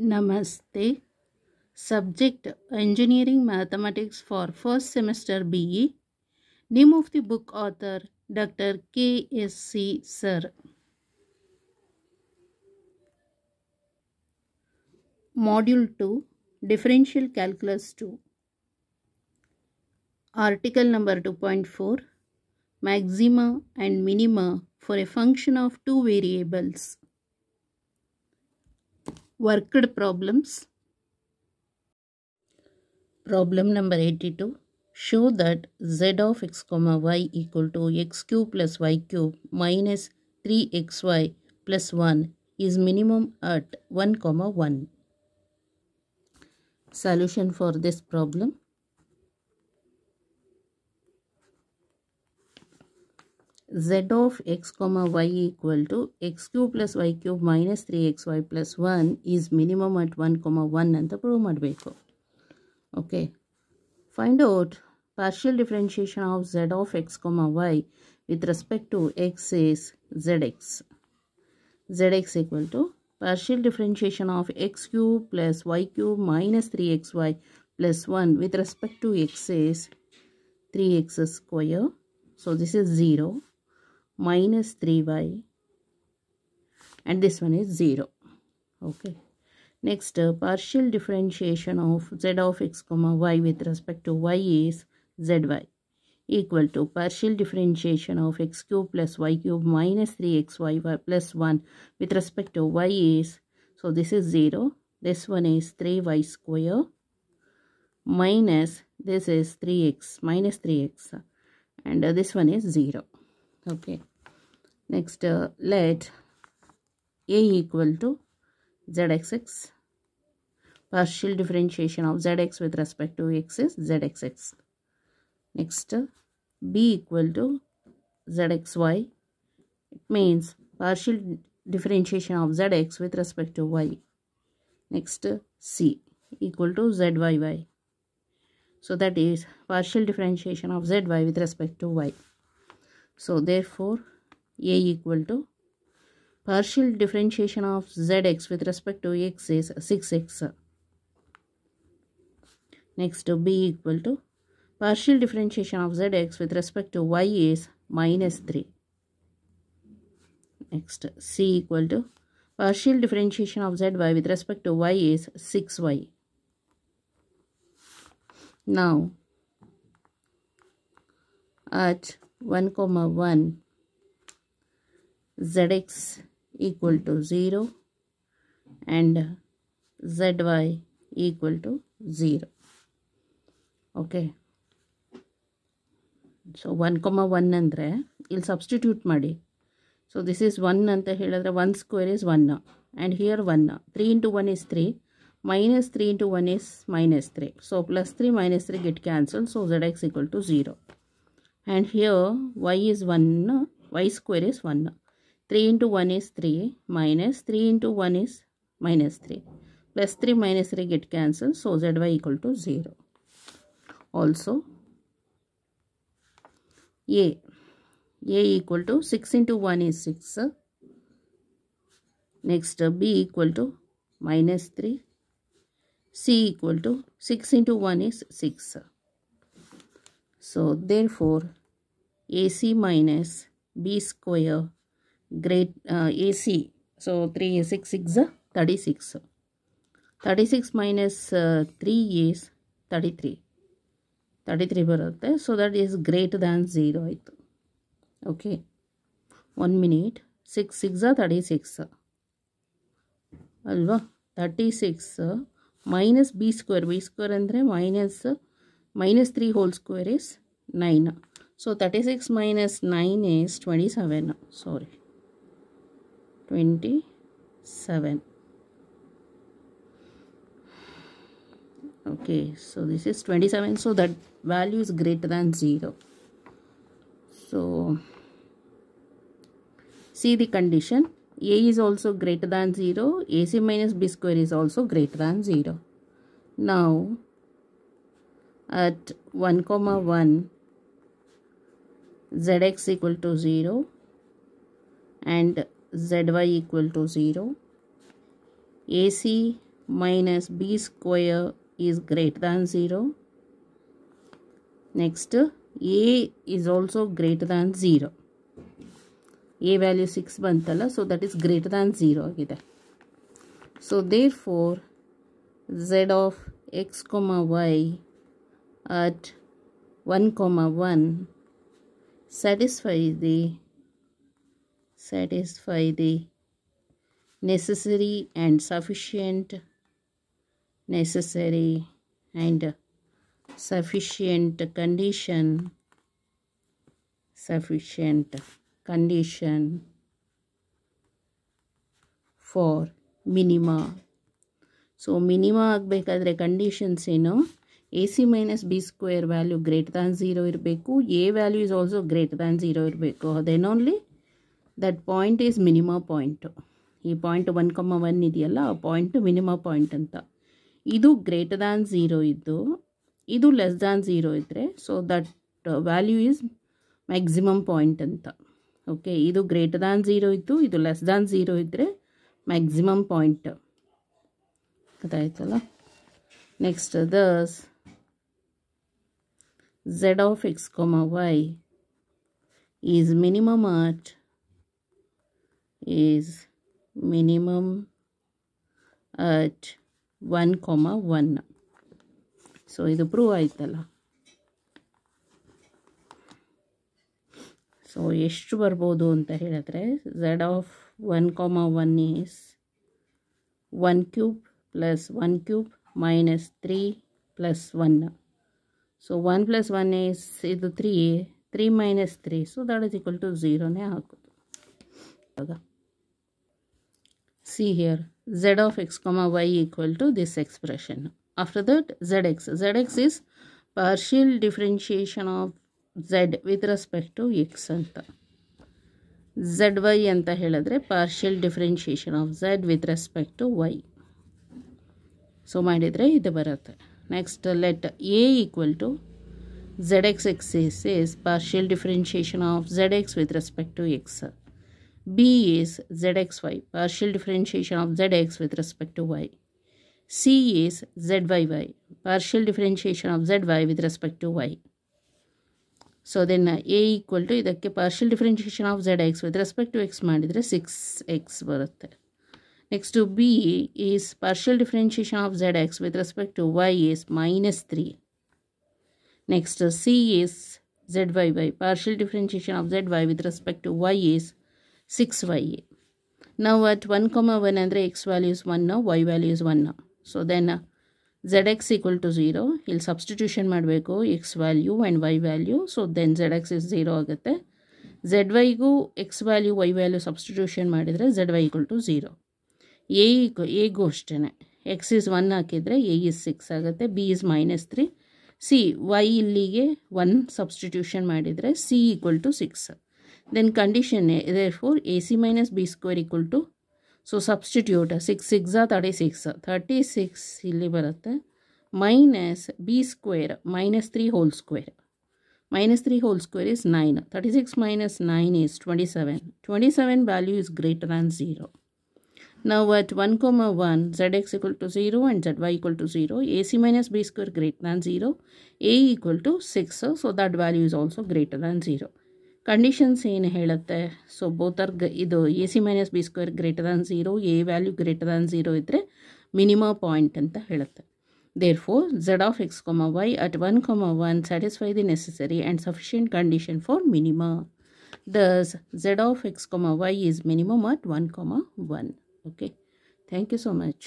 Namaste. Subject Engineering Mathematics for first semester BE. Name of the book author Dr. K.S.C. Sir. Module 2 Differential Calculus 2. Article number 2.4 Maxima and minima for a function of two variables. Worked problems. Problem number 82. Show that z of x, y equal to x cube plus y cube minus 3xy plus 1 is minimum at 1, 1. Solution for this problem. Z of x, y equal to x cube plus y cube minus 3xy plus 1 is minimum at 1, 1 and the prove madbeko. Okay. Find out partial differentiation of z of x, y with respect to x is zx. Zx equal to partial differentiation of x cube plus y cube minus 3xy plus 1 with respect to x is 3x square. So this is 0. Minus 3y and this one is 0. Okay. Next, partial differentiation of z of x, y with respect to y is zy equal to partial differentiation of x cube plus y cube minus 3xy plus 1 with respect to y is, so this is 0, this one is 3y square minus this is 3x minus 3x and this one is 0. Okay. Next, let a equal to zxx. Partial differentiation of zx with respect to x is zxx. Next, b equal to zxy. It means partial differentiation of zx with respect to y. Next, c equal to zyy. So that is partial differentiation of zy with respect to y. So therefore, a equal to partial differentiation of zx with respect to x is 6x. Next, b equal to partial differentiation of zx with respect to y is minus 3. Next, c equal to partial differentiation of zy with respect to y is 6y. Now, at 1, 1 zx equal to 0 and zy equal to 0. Okay. So 1, 1 andre il substitute madi. So this is 1 anta helidre 1 square is 1 and here 1. 3 into 1 is 3 minus 3 into 1 is minus 3. So plus 3 minus 3 get cancelled. So zx equal to 0. And here y is 1, y square is 1. 3 into 1 is 3, minus 3 into 1 is minus 3. Plus 3 minus 3 get cancelled, so zy equal to 0. Also, a equal to 6 into 1 is 6. Next, b equal to minus 3. C equal to 6 into 1 is 6. So, therefore, AC minus B square great AC. So, 3 is 6, 6 is 36. 36 minus 3 is 33. 33 barutte. So, that is greater than 0. Okay. 1 minute. 6, 6 is 36. Alva. 36 minus B square. B square andre minus minus 3 whole square is 9. So 36 minus 9 is 27. Sorry. 27. Okay. So this is 27. So that value is greater than 0. So see the condition. A is also greater than 0. AC minus B square is also greater than 0. Now, at 1, 1 zx equal to 0 and zy equal to 0, ac minus b square is greater than 0. Next, a is also greater than 0. A value 6 bantala, so that is greater than 0. So therefore, z of x comma y at 1, 1 satisfy the necessary and sufficient, sufficient condition for minima. So minima agbekadre conditions eno ac minus b square value greater than 0 irbeku, a value is also greater than 0 irbeku, then only that point is minima point. Ee point 1, 1 idiyalla, a point minima point anta. Idu greater than 0 idu less than 0 idre, so that value is maximum point anta. Okay, idu greater than 0 idu less than 0 idre maximum point. Next, thus z of x comma y is minimum at 1, 1. So idu prove aitala. So eshtu barbodu anta helidre, z of 1, 1 is 1³ plus 1³ minus 3 plus 1. So 1 plus 1 is 3a, 3 minus 3. So that is equal to 0. See here, z of x comma y equal to this expression. After that, zx is partial differentiation of z with respect to x anta. Zy anta heladre partial differentiation of z with respect to y. So madidre idu baruthe. Next, let a equal to zx axis is partial differentiation of zx with respect to x. B is zxy partial differentiation of zx with respect to y. C is zyy partial differentiation of zy with respect to y. So then a equal to idakke partial differentiation of zx with respect to x madidre 6x baruthe. Next to b is partial differentiation of zx with respect to y is minus 3. Next to c is zyy partial differentiation of zy with respect to y is 6y. Now at 1, 1 and x value is 1 now, y value is 1 now. So then zx equal to 0. He'll substitution madbeko x value and y value. So then zx is 0 agate. Zy go x value y value substitution madidre zy equal to 0. A goes to x is 1 ಹಾಕಿದ್ರೆ a is 6 ಆಗುತ್ತೆ, b is -3, c y ಇಲ್ಲಿಗೆ 1 substitution ಮಾಡಿದ್ರೆ c equal to 6. Then condition therefore ac minus b square equal to, so substitute 36 ಇಲ್ಲಿ ಬರುತ್ತೆ minus b square -3 whole square. -3 whole square is 9. 36 minus 9 is 27. 27 value is greater than 0. Now at 1, 1, zx equal to 0 and zy equal to 0, ac minus b square greater than 0, a equal to 6, so that value is also greater than 0. Conditions ಏನು ಹೇಳುತ್ತೆ? So both are, ಇದು ac minus b square greater than 0, a value greater than 0 ಇದ್ರೆ minima point ಅಂತ ಹೇಳುತ್ತೆ. Therefore, z of x, y at 1, 1 satisfy the necessary and sufficient condition for minima. Thus, z of x, y is minimum at 1, 1. Okay, thank you so much.